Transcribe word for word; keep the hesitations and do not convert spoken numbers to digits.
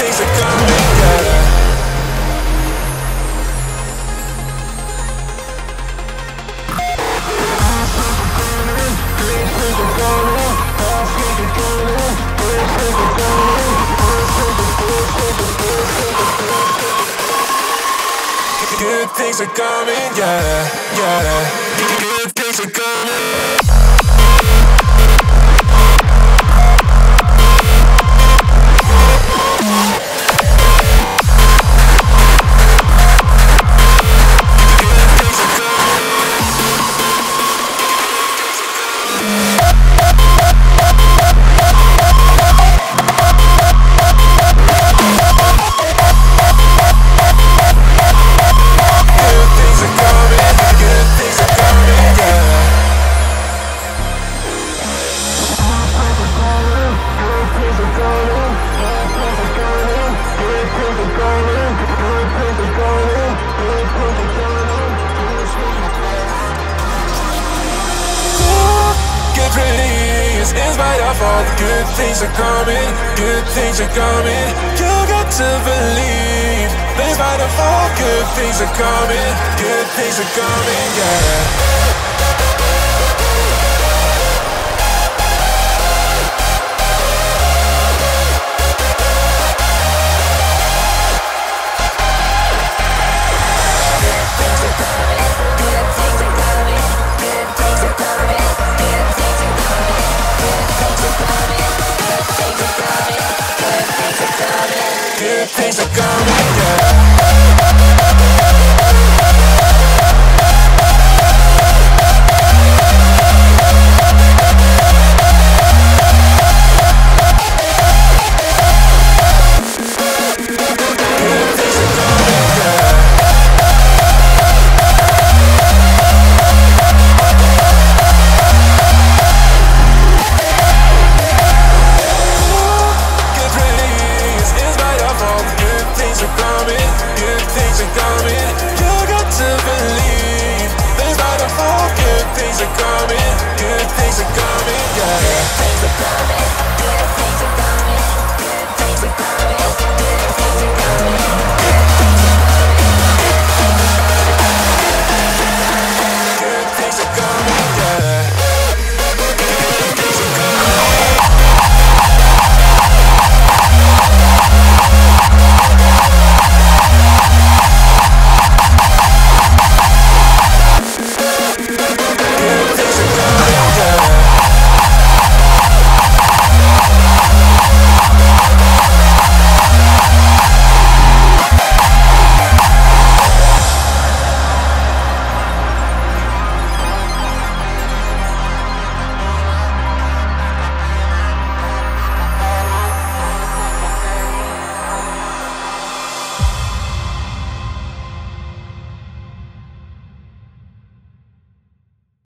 things are coming better. Good things are coming, yeah, yeah. Good things are coming. In spite of all the good things are coming, good things are coming. You got to believe. In spite of all good things are coming, good things are coming, yeah. Good things are coming, yeah. Good things are coming, good things are coming, yeah. Good things are coming.